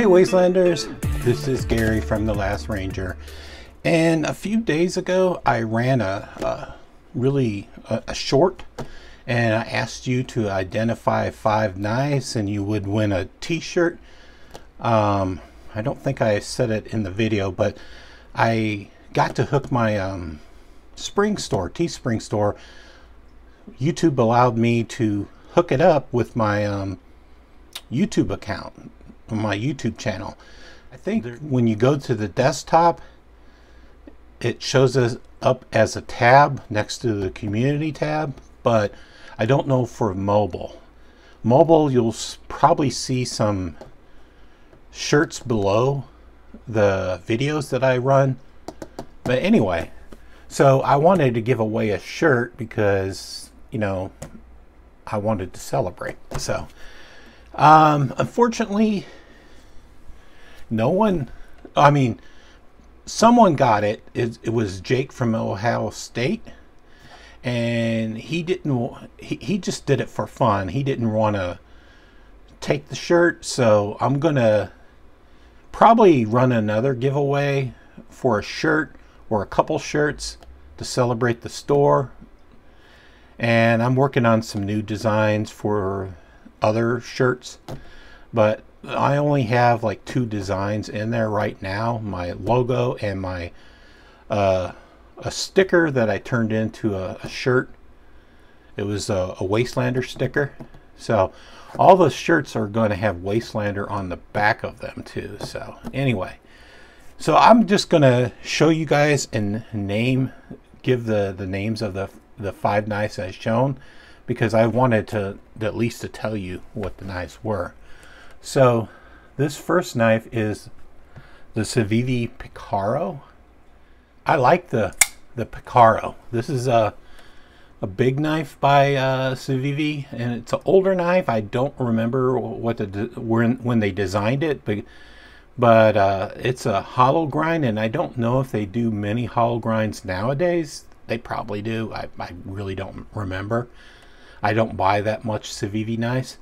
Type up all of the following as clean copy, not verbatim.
Hey Wastelanders, this is Gary from The Last Ranger, and a few days ago I ran a short, and I asked you to identify 5 knives and you would win a t-shirt. I don't think I said it in the video, but I got to hook my spring store, Teespring store. YouTube allowed me to hook it up with my YouTube account, my YouTube channel. I think when you go to the desktop, it shows us up as a tab next to the community tab, but I don't know for mobile. Mobile, you'll probably see some shirts below the videos that I run. But anyway, so I wanted to give away a shirt because, you know, I wanted to celebrate. So unfortunately, someone got it. It was Jake from Ohio State, and he just did it for fun. He didn't want to take the shirt, so I'm gonna probably run another giveaway for a shirt or a couple shirts to celebrate the store. And I'm working on some new designs for other shirts, but I only have like 2 designs in there right now, my logo and my a sticker that I turned into a shirt. It was a Wastelander sticker, so all those shirts are going to have Wastelander on the back of them too. So anyway, so I'm just going to show you guys and give the names of the 5 knives I've shown, because I wanted to at least to tell you what the knives were. So this first knife is the Civivi Picaro. I like the Picaro. This is a big knife by Civivi, and it's an older knife. I don't remember when they designed it, but it's a hollow grind, and I don't know if they do many hollow grinds nowadays. They probably do. I really don't remember. I don't buy that much Civivi knives,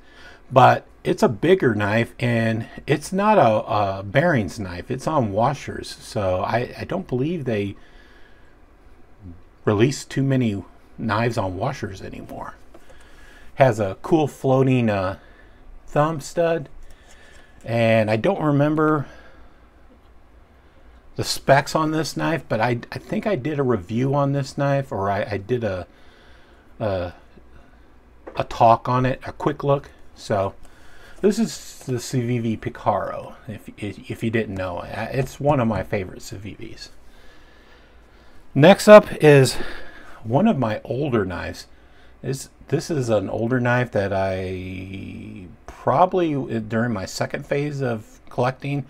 but it's a bigger knife, and it's not a bearings knife. It's on washers, so I don't believe they release too many knives on washers anymore. Has a cool floating thumb stud, and I don't remember the specs on this knife, but I think I did a review on this knife, or I did a talk on it, a quick look. So this is the Civivi Picaro, if you didn't know. It's one of my favorite Civivis. Next up is one of my older knives. This is an older knife that I probably, during my second phase of collecting,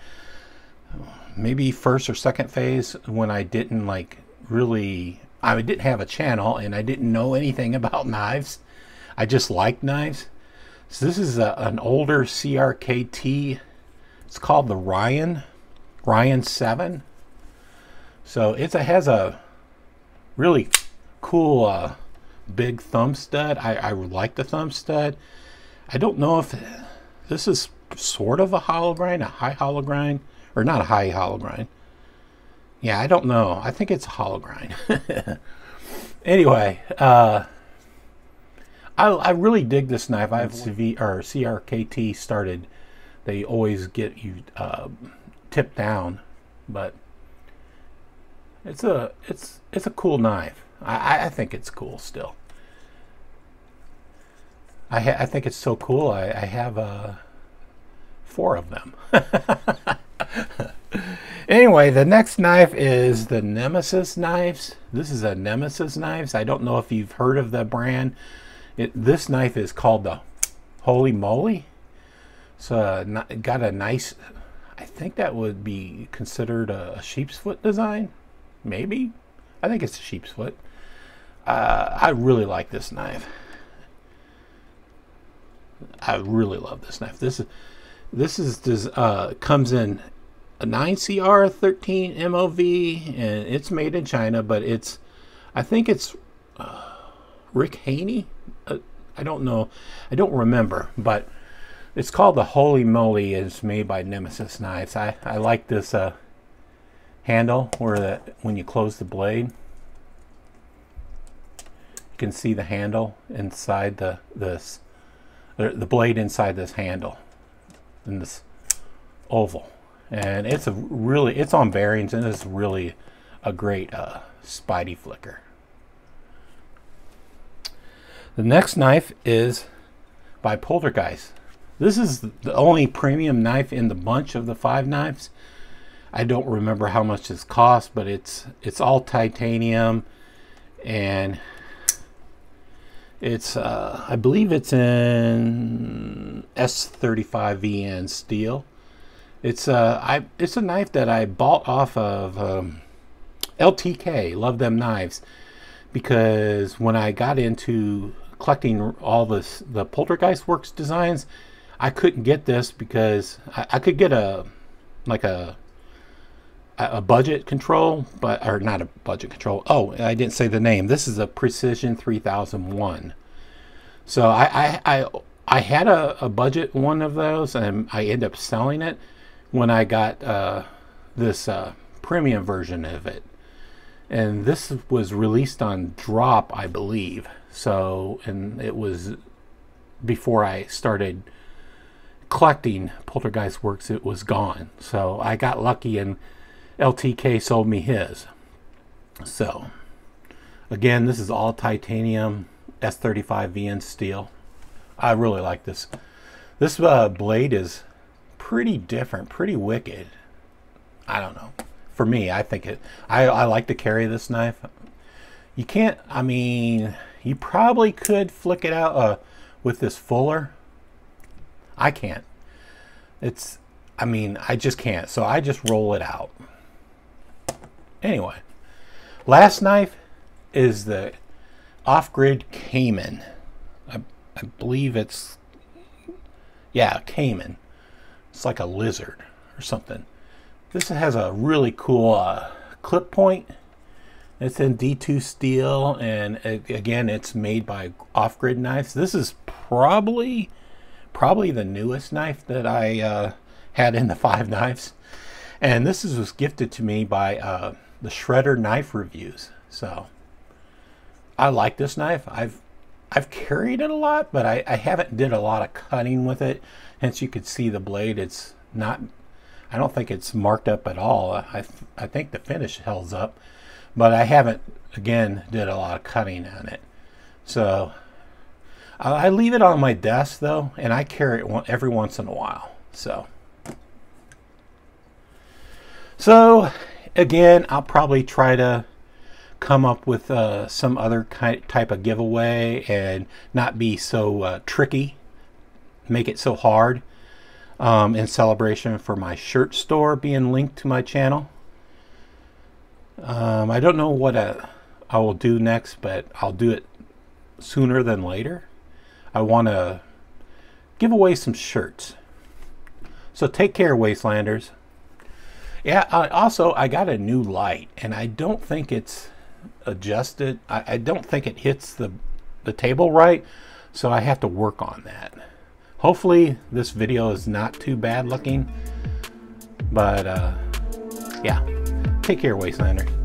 maybe first or second phase, when I didn't I didn't have a channel and I didn't know anything about knives. I just liked knives. So this is an older CRKT. It's called the Ryan 7. So it has a really cool big thumb stud. I like the thumb stud. I don't know if this is sort of a hollow grind, a high hollow grind, or not a high hollow grind. Yeah, I don't know. I think it's a hollow grind. Anyway, I really dig this knife. CRKT started. They always get you tipped down, but it's a cool knife. I think it's cool still. I think it's so cool. I have 4 of them. Anyway, the next knife is the Nemesis Knives. This is a Nemesis Knives. I don't know if you've heard of the brand. This knife is called the Holy Moly. It's got a nice, I think that would be considered a sheep's foot design. Maybe. I think it's a sheep's foot. I really like this knife. I really love this knife. This comes in a 9CR13MOV, and it's made in China, but I think it's Rick Haney. I don't know. I don't remember, but It's called the Holy Moly. It's made by Nemesis Knives. I like this handle where when you close the blade, you can see the handle inside the blade inside this handle in this oval, and it's a really, it's on bearings, and it's really a great spidey flicker. The next knife is by Polder Guys. This is the only premium knife in the bunch of the 5 knives. I don't remember how much this costs, but it's all titanium, and it's I believe it's in S35VN steel. It's a knife that I bought off of LTK. Love them knives, because when I got into collecting all the Poltergeist Works designs, I couldn't get this because I could get a budget control, but, or not a budget control. Oh, I didn't say the name. This is a Precision 3001. So I had a budget one of those, and I ended up selling it when I got this premium version of it. And this was released on drop, I believe. So, and it was before I started collecting Poltergeist Works, it was gone. So I got lucky, and LTK sold me his. So again, this is all titanium, S35VN steel. I really like this. This blade is pretty different, pretty wicked. I don't know. For me, I think it, I like to carry this knife. You can't, I mean, you probably could flick it out with this fuller. I can't. It's, I mean, I just can't. So I just roll it out. Anyway, last knife is the Off Grid Cayman. I believe it's, yeah, Cayman. It's like a lizard or something. This has a really cool clip point. It's in D2 steel, and it, again, it's made by Off Grid Knives. This is probably the newest knife that I had in the 5 knives, and this was gifted to me by the Shredder Knife Reviews. So I like this knife. I've carried it a lot, but I haven't did a lot of cutting with it. Hence, you could see the blade. It's not, I don't think it's marked up at all. I think the finish holds up, but I haven't, again, did a lot of cutting on it. So I leave it on my desk though, and I carry it every once in a while. So again, I'll probably try to come up with some other type of giveaway and not be so tricky, make it so hard, in celebration for my shirt store being linked to my channel. I don't know what I will do next, but I'll do it sooner than later. I want to give away some shirts. So take care, Wastelanders. Yeah, also, I got a new light, and I don't think it's adjusted. I don't think it hits the table right, so I have to work on that. Hopefully this video is not too bad looking, but yeah, take care, Wastelanders.